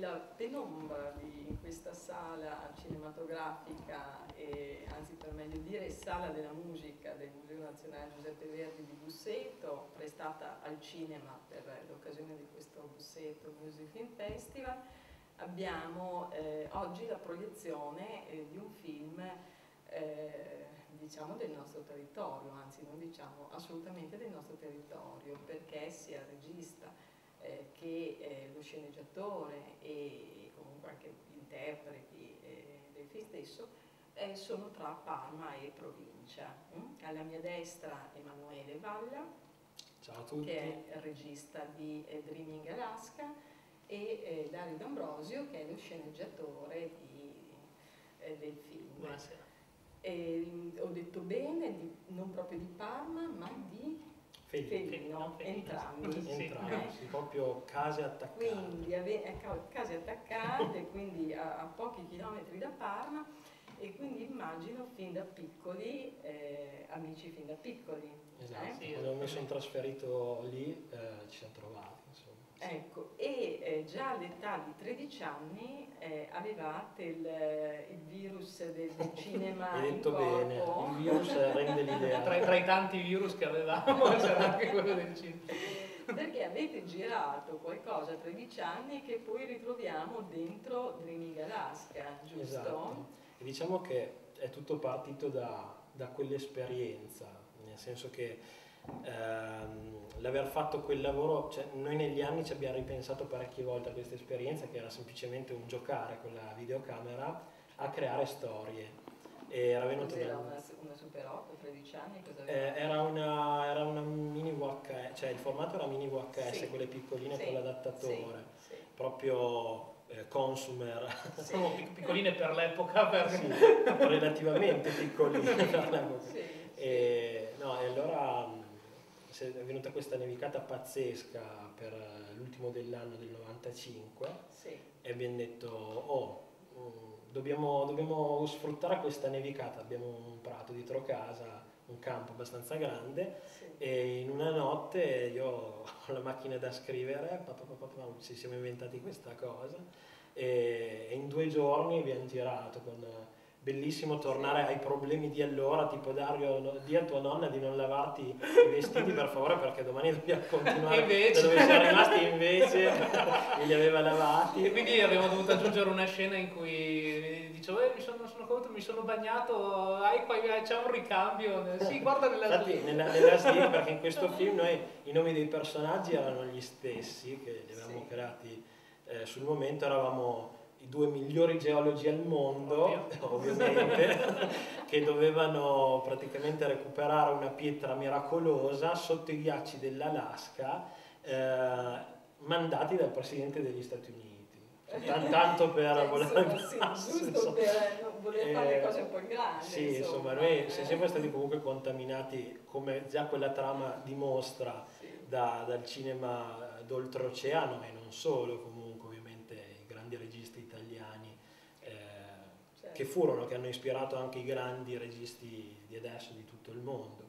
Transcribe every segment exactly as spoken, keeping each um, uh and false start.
la penombra di questa sala cinematografica, e anzi per meglio dire sala della musica del Museo Nazionale Giuseppe Verdi di Busseto, prestata al cinema per l'occasione di questo Busseto Music Film Festival, abbiamo eh, oggi la proiezione eh, di un film eh, diciamo del nostro territorio, anzi non diciamo assolutamente del nostro territorio, perché sia regista Eh, che eh, lo sceneggiatore e comunque anche gli interpreti eh, del film stesso eh, sono tra Parma e provincia. Mm? Alla mia destra Emanuele Valla, ciao a tutti, che è regista di eh, Dreaming Alaska, e eh, Dario D'Ambrosio, che è lo sceneggiatore di, eh, del film. Buonasera. Eh, ho detto bene, di, non proprio di Parma, ma di... Felitti, no? Entrambi, sì, sì. Entrambi sì, proprio case attaccate. Quindi, case attaccate, quindi a, a pochi chilometri da Parma, e quindi immagino fin da piccoli, eh, amici fin da piccoli. Esatto, eh? Quando mi sono trasferito lì eh, ci siamo trovati, insomma. Ecco, e eh, già all'età di tredici anni eh, avevate il, il virus del, del cinema. Hai detto bene, il virus rende l'idea. Tra, tra i tanti virus che avevamo c'era anche quello del cinema. Perché avete girato qualcosa a tredici anni che poi ritroviamo dentro Dreaming Alaska, giusto? Esatto. E diciamo che è tutto partito da, da quell'esperienza, nel senso che Uh, l'aver fatto quel lavoro, cioè, noi negli anni ci abbiamo ripensato parecchie volte a questa esperienza, che era semplicemente un giocare con la videocamera a creare storie. E era venuto da... una, una super otto, tredici anni? Cosa eh, era, una, era una mini V H S, cioè il formato era mini V H S, sì. Quelle piccoline, sì. Con l'adattatore, sì. Sì. Proprio eh, consumer, sì. Piccoline per l'epoca, per... sì. Relativamente piccoline, sì. Per l'epoca, sì. E, no, e allora è venuta questa nevicata pazzesca per l'ultimo dell'anno del novantacinque, sì. E abbiamo detto, oh, dobbiamo, dobbiamo sfruttare questa nevicata. Abbiamo un prato dietro casa, un campo abbastanza grande, sì. E in una notte io con la macchina da scrivere pa, pa, pa, pa, ci siamo inventati questa cosa, e in due giorni abbiamo girato con... Bellissimo tornare ai problemi di allora, tipo Dario, di a tua nonna di non lavarti i vestiti per favore, perché domani dobbiamo continuare invece. Da dove siamo rimasti invece, e li aveva lavati. E quindi abbiamo dovuto aggiungere una scena in cui dicevo, eh, mi sono, sono conto, mi sono bagnato, c'è un ricambio, sì, guarda nella Infatti, S D. Nella, nella S D, perché in questo film noi i nomi dei personaggi erano gli stessi, che li avevamo, sì. Creati eh, sul momento, eravamo... i due migliori geologi al mondo, Ovvio. ovviamente, che dovevano praticamente recuperare una pietra miracolosa sotto i ghiacci dell'Alaska, eh, mandati dal presidente degli Stati Uniti. Cioè, tanto per cioè, voler insomma, sì, giusto insomma. Per voler fare eh, cose un po' grandi. Sì, insomma, insomma noi eh. siamo sempre stati comunque contaminati, come già quella trama dimostra, sì. da, dal cinema d'oltreoceano, e non solo, comunque, ovviamente, i grandi registi italiani, eh, certo. che furono, che hanno ispirato anche i grandi registi di adesso, di tutto il mondo.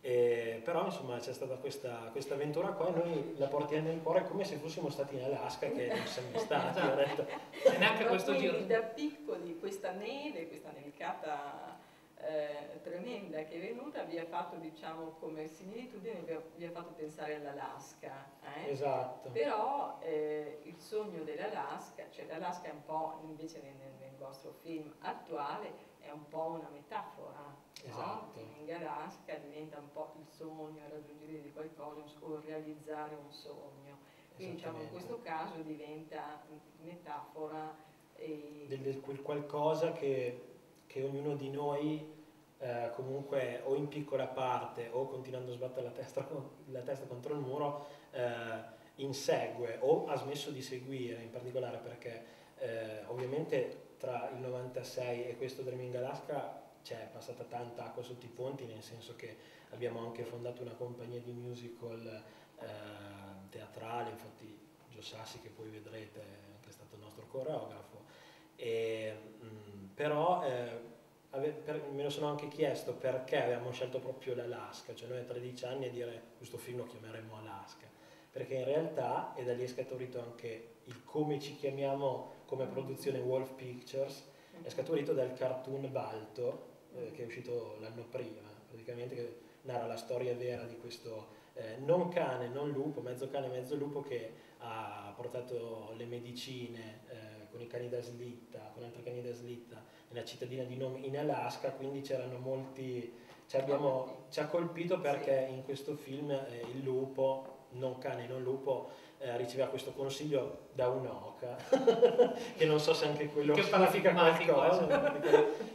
E, però insomma c'è stata questa, questa avventura qua, e noi la portiamo nel cuore come se fossimo stati in Alaska, che non siamo stati, esatto. detto. E neanche ma questo giro. Da piccoli questa neve, questa nevicata eh, tremenda che è venuta, vi ha fatto, diciamo, come similitudine, vi ha, vi ha fatto pensare all'Alaska, eh? Esatto. Però eh, il sogno dell'Alaska, cioè l'Alaska è un po', invece nel, nel vostro film attuale, è un po' una metafora, esatto. no? In Alaska diventa un po' il sogno, raggiungere di qualcosa, o realizzare un sogno, quindi diciamo in questo caso diventa metafora e... del, del quel qualcosa che... che ognuno di noi eh, comunque, o in piccola parte o continuando a sbattere la testa, la testa contro il muro, eh, insegue o ha smesso di seguire, in particolare perché eh, ovviamente tra il novantasei e questo Dreaming Alaska c'è passata tanta acqua sotto i ponti, nel senso che abbiamo anche fondato una compagnia di musical eh, teatrale, infatti Giosassi, che poi vedrete, che è stato il nostro coreografo, e, mh, però eh, ave, per, me lo sono anche chiesto perché avevamo scelto proprio l'Alaska, cioè noi a tredici anni a dire questo film lo chiameremo Alaska, perché in realtà, e da lì è scaturito anche il come ci chiamiamo come produzione Wolf Pictures, è scaturito dal cartoon Balto, eh, che è uscito l'anno prima, praticamente, che narra la storia vera di questo eh, non cane, non lupo, mezzo cane, mezzo lupo, che ha portato le medicine eh, con i cani da slitta, con altri cani da slitta, nella cittadina di Nome in Alaska, quindi c'erano molti... Ci, abbiamo, ci ha colpito perché in questo film eh, il lupo... non cane, non lupo, eh, riceveva questo consiglio da un'oca, che non so se anche quello che significa qualcosa,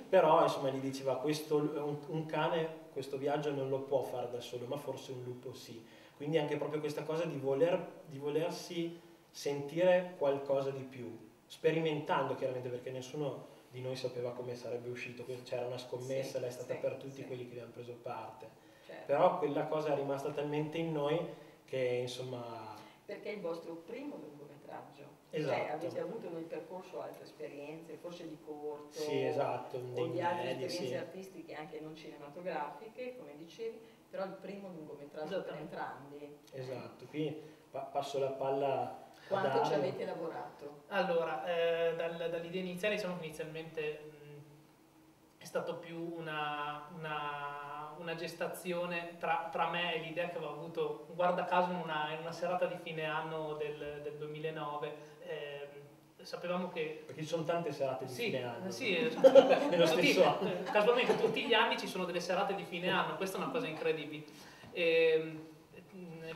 però insomma gli diceva questo, un, un cane questo viaggio non lo può fare da solo, ma forse un lupo sì. Quindi anche proprio questa cosa di, voler, di volersi sentire qualcosa di più, sperimentando chiaramente, perché nessuno di noi sapeva come sarebbe uscito, c'era una scommessa, sì, l'è stata sì, per tutti sì. quelli che abbiamo preso parte, certo. Però quella cosa è rimasta talmente in noi che insomma... Perché è il vostro primo lungometraggio, esatto. Cioè avete avuto nel percorso altre esperienze, forse di corto, sì, esatto, o di altre medi, esperienze sì. artistiche anche non cinematografiche, come dicevi, però il primo lungometraggio esatto. per entrambi. Esatto, qui pa passo la palla. Quanto ci avete lavorato? Allora, eh, dal, dall'idea iniziale, diciamo che inizialmente mh, è stato più una... una una gestazione tra, tra me e l'idea che avevo avuto, guarda caso, in una, in una serata di fine anno del, del duemilanove, eh, sapevamo che... Perché ci sono tante serate di sì, fine anno. Sì, nello stesso anno. Casualmente tutti gli anni ci sono delle serate di fine anno, questa è una cosa incredibile. E,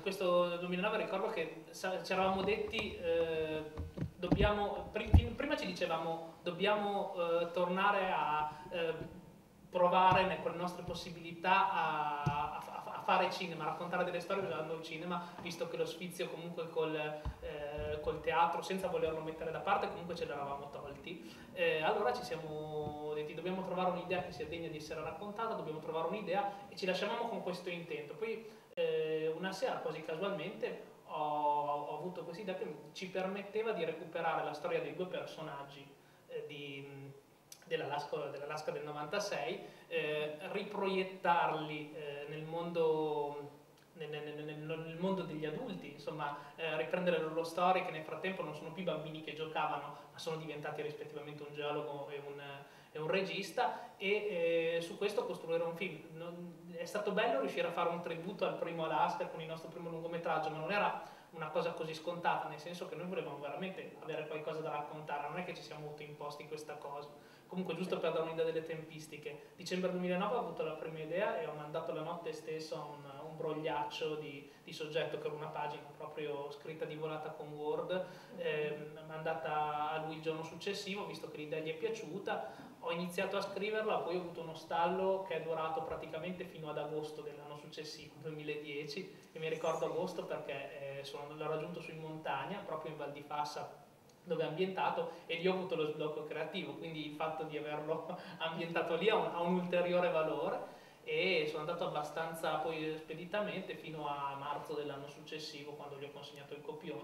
questo duemilanove ricordo che ci eravamo detti, eh, dobbiamo, prima ci dicevamo, dobbiamo eh, tornare a... Eh, provare con le nostre possibilità a, a, a fare cinema, a raccontare delle storie usando il cinema, visto che lo sfizio comunque col, eh, col teatro, senza volerlo mettere da parte, comunque ce l'eravamo tolti. Eh, allora ci siamo detti, dobbiamo trovare un'idea che sia degna di essere raccontata, dobbiamo trovare un'idea, e ci lasciavamo con questo intento. Poi eh, una sera, quasi casualmente, ho, ho avuto questa idea che ci permetteva di recuperare la storia dei due personaggi eh, di... dell'Alaska dell'Alaska del novantasei, eh, riproiettarli eh, nel, mondo, nel, nel, nel, nel mondo degli adulti, insomma, eh, riprendere le loro storie, che nel frattempo non sono più bambini che giocavano, ma sono diventati rispettivamente un geologo e un, e un regista, e eh, su questo costruire un film. Non, è stato bello riuscire a fare un tributo al primo Alaska con il nostro primo lungometraggio, ma non era una cosa così scontata, nel senso che noi volevamo veramente avere qualcosa da raccontare, non è che ci siamo autoimposti questa cosa. Comunque, giusto per dare un'idea delle tempistiche, dicembre duemilanove ho avuto la prima idea e ho mandato la notte stessa un, un brogliaccio di, di soggetto, che era una pagina proprio scritta di volata con Word, eh, mandata a lui il giorno successivo, visto che l'idea gli è piaciuta. Ho iniziato a scriverla, poi ho avuto uno stallo che è durato praticamente fino ad agosto dell'anno successivo, duemiladieci, e mi ricordo agosto perché eh, l'ho raggiunto su in montagna, proprio in Val di Fassa, dove è ambientato, e lì ho avuto lo sblocco creativo, quindi il fatto di averlo ambientato lì ha un, ha un ulteriore valore, e sono andato abbastanza poi speditamente fino a marzo dell'anno successivo, quando gli ho consegnato il copione.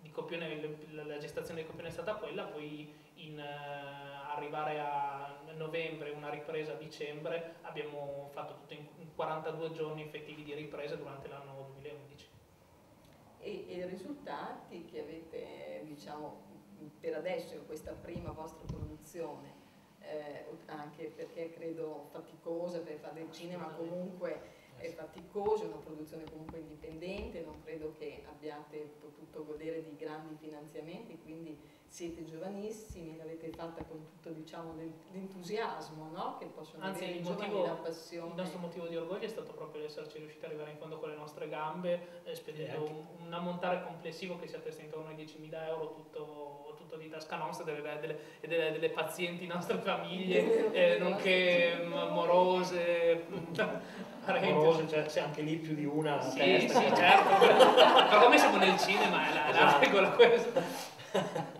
Di copione, la gestazione del copione è stata quella, poi in, uh, arrivare a novembre, una ripresa a dicembre, abbiamo fatto tutto in quarantadue giorni effettivi di riprese durante l'anno duemilaundici. E, e i risultati che avete, diciamo, per adesso in questa prima vostra produzione, eh, anche perché credo faticosa, per fare del cinema comunque è faticoso, è una produzione comunque indipendente, non credo che abbiate potuto godere di grandi finanziamenti, quindi siete giovanissimi, l'avete fatta con tutto, diciamo, l'entusiasmo, no? Che possono Anzi, avere i giovani, motivo, la passione. Il nostro motivo di orgoglio è stato proprio l'esserci riusciti ad arrivare in fondo con le nostre gambe, eh, spendendo un, un ammontare complessivo che si attesta intorno ai diecimila euro, tutto, tutto di tasca nostra, delle, delle, delle, delle pazienti nostre famiglie, eh, nonché morose, Amorose, cioè, c'è anche lì più di una sì, testa. Sì, certo, però come siamo nel cinema, è la, la esatto. regola questa.